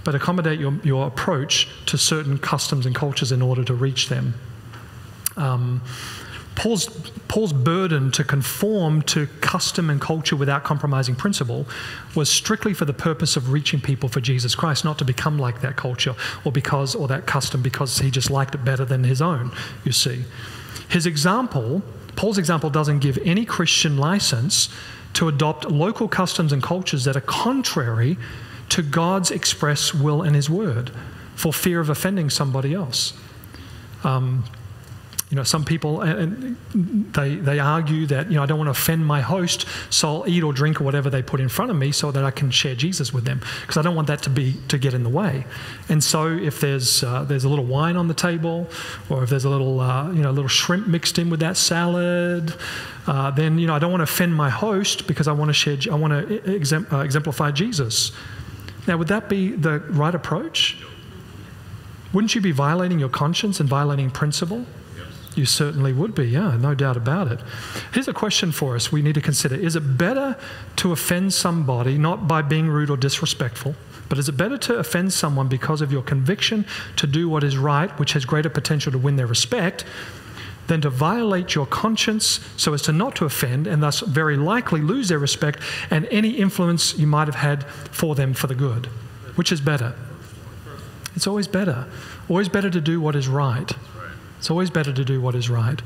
but accommodate your, your approach to certain customs and cultures in order to reach them. Um, Paul's, Paul's burden to conform to custom and culture without compromising principle was strictly for the purpose of reaching people for Jesus Christ, not to become like that culture or because or that custom because he just liked it better than his own, you see. His example, Paul's example, doesn't give any Christian license to adopt local customs and cultures that are contrary to God's express will and his word for fear of offending somebody else. Um, You know, some people, and they, they argue that, you know, I don't want to offend my host, so I'll eat or drink or whatever they put in front of me so that I can share Jesus with them, because I don't want that to be to get in the way. And so if there's, uh, there's a little wine on the table, or if there's a little, uh, you know, a little shrimp mixed in with that salad, uh, then, you know, I don't want to offend my host because I want to share, I want to exemplify Jesus. Now, would that be the right approach? Wouldn't you be violating your conscience and violating principle? You certainly would be, yeah, no doubt about it. Here's a question for us we need to consider. Is it better to offend somebody, not by being rude or disrespectful, but is it better to offend someone because of your conviction to do what is right, which has greater potential to win their respect, than to violate your conscience so as to not to offend and thus very likely lose their respect and any influence you might have had for them for the good? Which is better? It's always better. Always better to do what is right. It's always better to do what is right.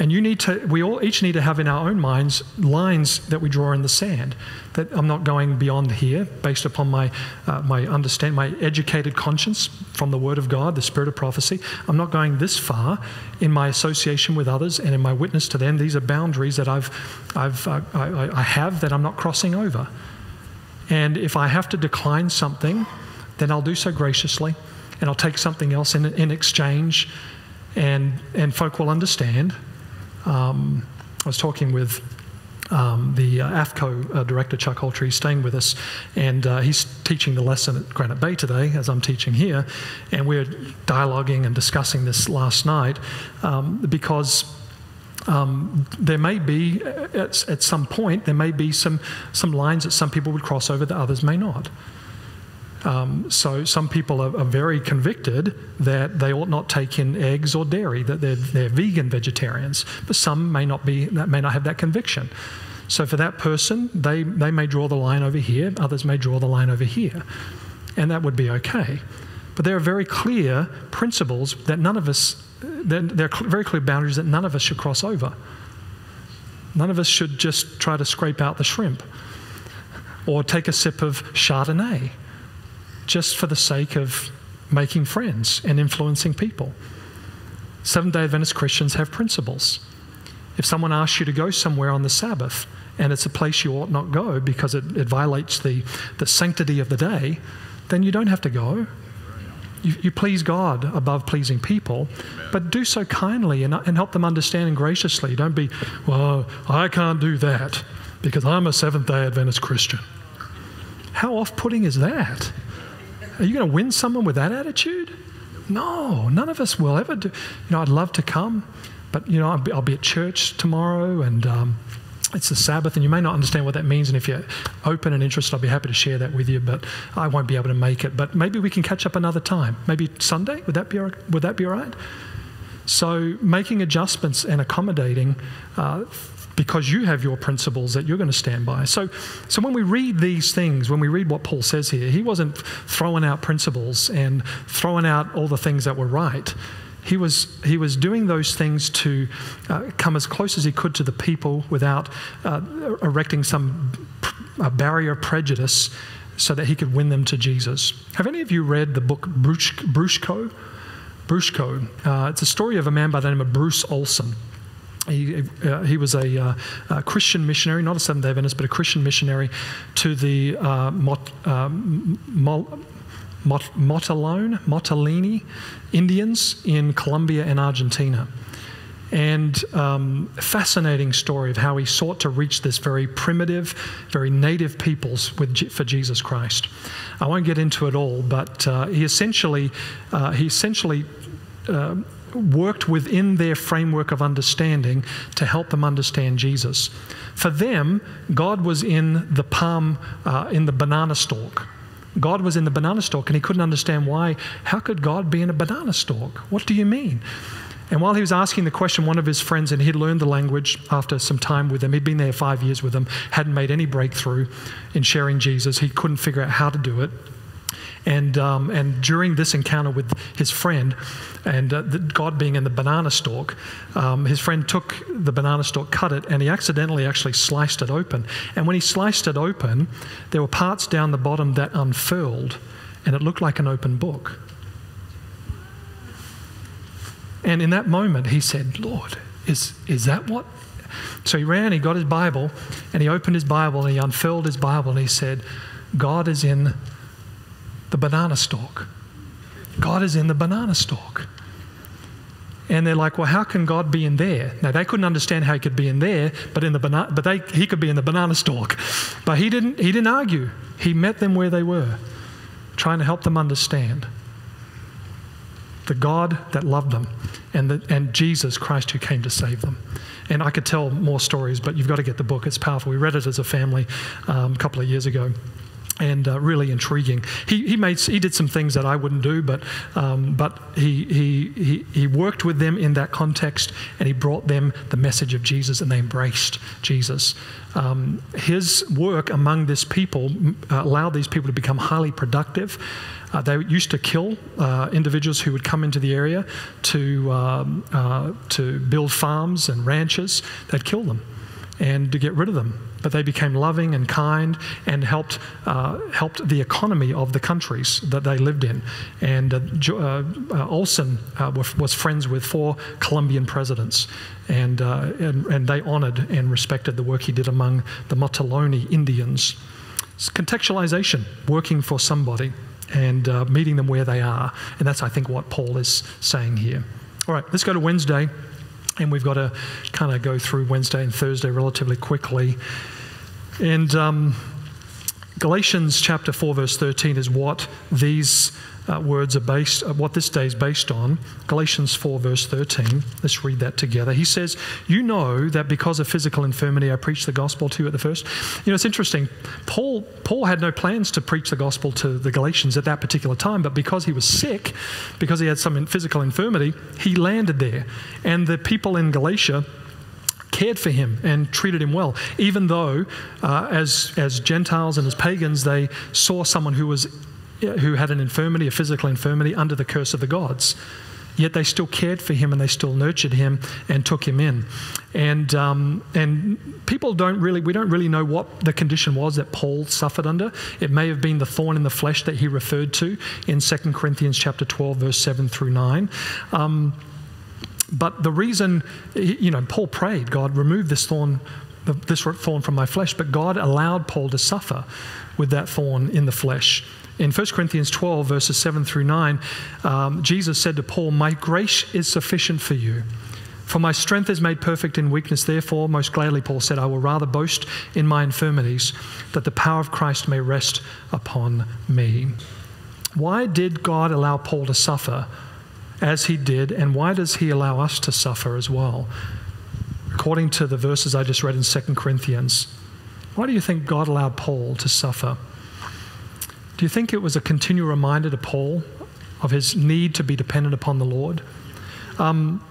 And you need to, we all each need to have in our own minds lines that we draw in the sand, that I'm not going beyond here based upon my, uh, my understand, my educated conscience from the Word of God, the Spirit of prophecy. I'm not going this far in my association with others and in my witness to them. These are boundaries that I've, I've, I, I, I have that I'm not crossing over. And if I have to decline something, then I'll do so graciously and I'll take something else in, in exchange. And, and folk will understand. Um, I was talking with um, the uh, AFCO uh, director, Chuck Holtry. He's staying with us, and uh, he's teaching the lesson at Granite Bay today, as I'm teaching here. And we were dialoguing and discussing this last night um, because um, there may be, at, at some point, there may be some, some lines that some people would cross over that others may not. Um, so some people are, are very convicted that they ought not take in eggs or dairy, that they're, they're vegan vegetarians, but some may not be, that may not have that conviction. So for that person, they, they may draw the line over here, others may draw the line over here, and that would be okay. But there are very clear principles that none of us, there, there are very clear boundaries that none of us should cross over. None of us should just try to scrape out the shrimp or take a sip of Chardonnay just for the sake of making friends and influencing people. Seventh-day Adventist Christians have principles. If someone asks you to go somewhere on the Sabbath and it's a place you ought not go because it, it violates the, the sanctity of the day, then you don't have to go. You, you please God above pleasing people, but do so kindly and, and help them understand and graciously. Don't be, well, I can't do that because I'm a Seventh-day Adventist Christian. How off-putting is that? Are you going to win someone with that attitude? No, none of us will ever do. You know, I'd love to come, but, you know, I'll be, I'll be at church tomorrow, and um, it's the Sabbath, and you may not understand what that means, and if you're open and interested, I'll be happy to share that with you, but I won't be able to make it. But maybe we can catch up another time. Maybe Sunday? Would that be, would that be all right? So making adjustments and accommodating uh, because you have your principles that you're going to stand by. So, so when we read these things, when we read what Paul says here, he wasn't throwing out principles and throwing out all the things that were right. He was, he was doing those things to uh, come as close as he could to the people without uh, erecting some a barrier of prejudice so that he could win them to Jesus. Have any of you read the book Bruchko? Bruchko. Uh, it's a story of a man by the name of Bruce Olson. He, uh, he was a, uh, a Christian missionary, not a Seventh-day Adventist, but a Christian missionary to the uh, Mot, uh, Mol, Mot, Motoloni, Motoloni Indians in Colombia and Argentina. And um, fascinating story of how he sought to reach this very primitive, very native peoples with, for Jesus Christ. I won't get into it all, but uh, he essentially, uh, he essentially. Uh, worked within their framework of understanding to help them understand Jesus. For them, God was in the palm, uh, in the banana stalk. God was in the banana stalk, and he couldn't understand why. How could God be in a banana stalk? What do you mean? And while he was asking the question, one of his friends, and he'd learned the language after some time with them, he'd been there five years with them, hadn't made any breakthrough in sharing Jesus. He couldn't figure out how to do it. And, um, and during this encounter with his friend, and uh, the, God being in the banana stalk, um, his friend took the banana stalk, cut it, and he accidentally actually sliced it open. And when he sliced it open, there were parts down the bottom that unfurled, and it looked like an open book. And in that moment, he said, Lord, is, is that what? So he ran, he got his Bible, and he opened his Bible, and he unfurled his Bible, and he said, God is in the banana stalk. God is in the banana stalk. And they're like, well, how can God be in there? Now, they couldn't understand how he could be in there, but, in the bana but they, he could be in the banana stalk. But he didn't, he didn't argue. He met them where they were, trying to help them understand the God that loved them, and, the, and Jesus Christ who came to save them. And I could tell more stories, but you've got to get the book. It's powerful. We read it as a family um, a couple of years ago, and uh, really intriguing. He, he, made, he did some things that I wouldn't do, but, um, but he, he, he, he worked with them in that context, and he brought them the message of Jesus, and they embraced Jesus. Um, his work among this people uh, allowed these people to become highly productive. Uh, they used to kill uh, individuals who would come into the area to, um, uh, to build farms and ranches. They'd kill them and to get rid of them. But they became loving and kind and helped, uh, helped the economy of the countries that they lived in. And uh, uh, uh, Olson uh, was friends with four Colombian presidents, and, uh, and, and they honored and respected the work he did among the Motoloni Indians. It's contextualization, working for somebody and uh, meeting them where they are. And that's, I think, what Paul is saying here. All right, let's go to Wednesday. And we've got to kind of go through Wednesday and Thursday relatively quickly. And um, Galatians chapter four, verse thirteen is what these uh, words are based, uh, what this day is based on. Galatians four, verse thirteen. Let's read that together. He says, you know that because of physical infirmity I preached the gospel to you at the first. You know, it's interesting. Paul, Paul had no plans to preach the gospel to the Galatians at that particular time, but because he was sick, because he had some physical infirmity, he landed there. And the people in Galatia cared for him and treated him well, even though uh, as, as Gentiles and as pagans, they saw someone who, was, who had an infirmity, a physical infirmity, under the curse of the gods. Yet they still cared for him, and they still nurtured him and took him in. And, um, and people don't really, we don't really know what the condition was that Paul suffered under. It may have been the thorn in the flesh that he referred to in Second Corinthians chapter twelve, verse seven through nine. Um, But the reason, you know, Paul prayed, God, remove this thorn, this thorn from my flesh. But God allowed Paul to suffer with that thorn in the flesh. In First Corinthians twelve, verses seven through nine, um, Jesus said to Paul, my grace is sufficient for you, for my strength is made perfect in weakness. Therefore, most gladly, Paul said, I will rather boast in my infirmities, that the power of Christ may rest upon me. Why did God allow Paul to suffer as he did, and why does he allow us to suffer as well? According to the verses I just read in Second Corinthians, why do you think God allowed Paul to suffer? Do you think it was a continual reminder to Paul of his need to be dependent upon the Lord? Um,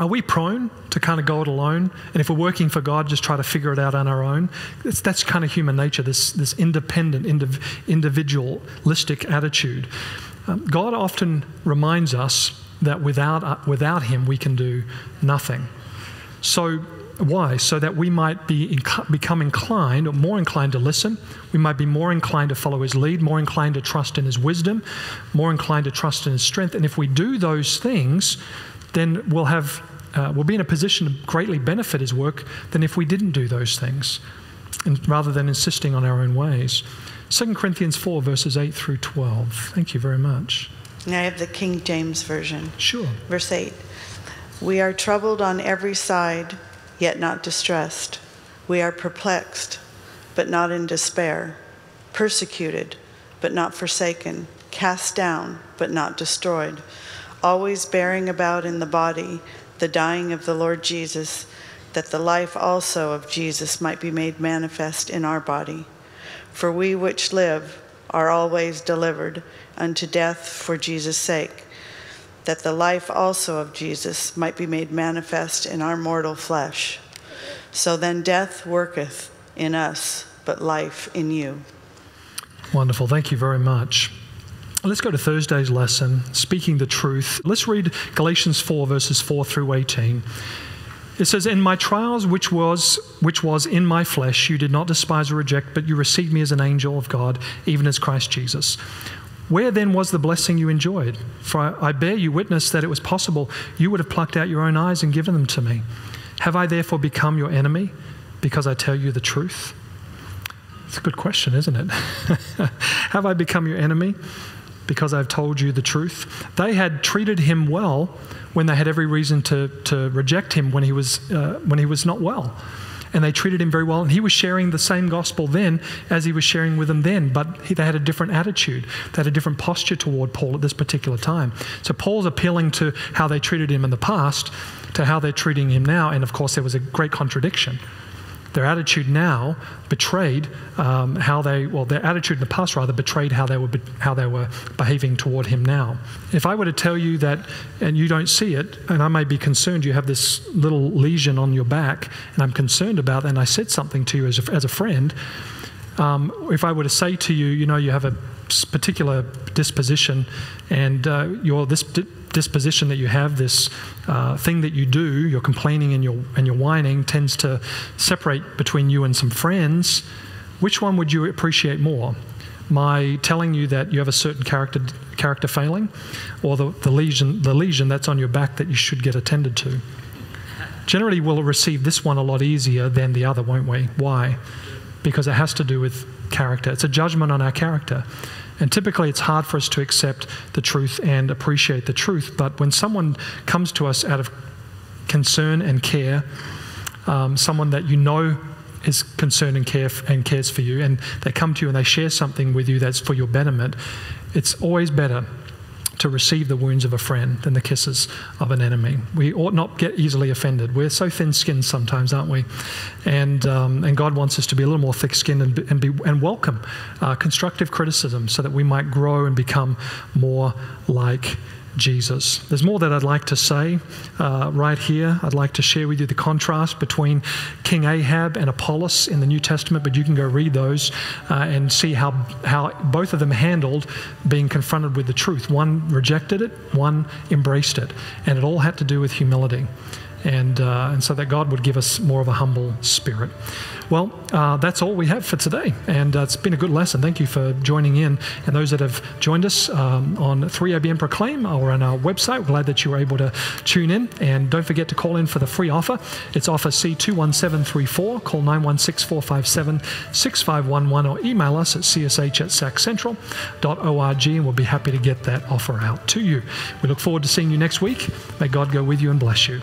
are we prone to kind of go it alone? And if we're working for God, just try to figure it out on our own? It's, that's kind of human nature, this, this independent, indiv individualistic attitude. God often reminds us that without, uh, without him we can do nothing. So why? So that we might be inc become inclined, or more inclined to listen. We might be more inclined to follow his lead, more inclined to trust in his wisdom, more inclined to trust in his strength. And if we do those things, then we'll, have, uh, we'll be in a position to greatly benefit his work than if we didn't do those things, and rather than insisting on our own ways. Second Corinthians four, verses eight through twelve. Thank you very much. Now I have the King James Version. Sure. Verse eight. We are troubled on every side, yet not distressed. We are perplexed, but not in despair. Persecuted, but not forsaken. Cast down, but not destroyed. Always bearing about in the body the dying of the Lord Jesus, that the life also of Jesus might be made manifest in our body. For we which live are always delivered unto death for Jesus' sake, that the life also of Jesus might be made manifest in our mortal flesh. So then death worketh in us, but life in you. Wonderful. Thank you very much. Let's go to Thursday's lesson, Speaking the Truth. Let's read Galatians four, verses four through eighteen. It says, "In my trials, which was, which was in my flesh, you did not despise or reject, but you received me as an angel of God, even as Christ Jesus. Where then was the blessing you enjoyed? For I bear you witness that it was possible you would have plucked out your own eyes and given them to me. Have I therefore become your enemy because I tell you the truth?" It's a good question, isn't it? Have I become your enemy because I've told you the truth? They had treated him well when they had every reason to, to reject him when he was, uh, when he was not well. And they treated him very well, and he was sharing the same gospel then as he was sharing with them then, but he, they had a different attitude. They had a different posture toward Paul at this particular time. So Paul's appealing to how they treated him in the past to how they're treating him now, and of course there was a great contradiction. Their attitude now betrayed um, how they, well, their attitude in the past rather betrayed how they were be, how they were behaving toward him now. If I were to tell you that, and you don't see it, and I may be concerned, you have this little lesion on your back, and I'm concerned about that, and I said something to you as a, as a friend, um, if I were to say to you, you know, you have a particular disposition, and uh, you're this disposition that you have, this uh, thing that you do, your complaining and your, and your whining tends to separate between you and some friends, which one would you appreciate more? My telling you that you have a certain character, character failing, or the, the, lesion, the lesion that's on your back that you should get attended to? Generally, we'll receive this one a lot easier than the other, won't we? Why? Because it has to do with character. It's a judgment on our character. And typically it's hard for us to accept the truth and appreciate the truth, but when someone comes to us out of concern and care, um, someone that you know is concerned and, care and cares for you, and they come to you and they share something with you that's for your betterment, it's always better to receive the wounds of a friend than the kisses of an enemy. We ought not get easily offended. We're so thin-skinned sometimes, aren't we? And, um, and God wants us to be a little more thick-skinned and, and, be, and welcome uh, constructive criticism so that we might grow and become more like Jesus. There's more that I'd like to say uh, right here. I'd like to share with you the contrast between King Ahab and Apollos in the New Testament, but you can go read those uh, and see how, how both of them handled being confronted with the truth. One rejected it, one embraced it, and it all had to do with humility. And, uh, and so that God would give us more of a humble spirit. Well, uh, that's all we have for today. And uh, it's been a good lesson. Thank you for joining in. And those that have joined us um, on three A B N Proclaim or on our website, we're glad that you were able to tune in. And don't forget to call in for the free offer. It's offer C two one seven three four. Call nine one six, four five seven, six five one one or email us at c s h at sac central dot org, and we'll be happy to get that offer out to you. We look forward to seeing you next week. May God go with you and bless you.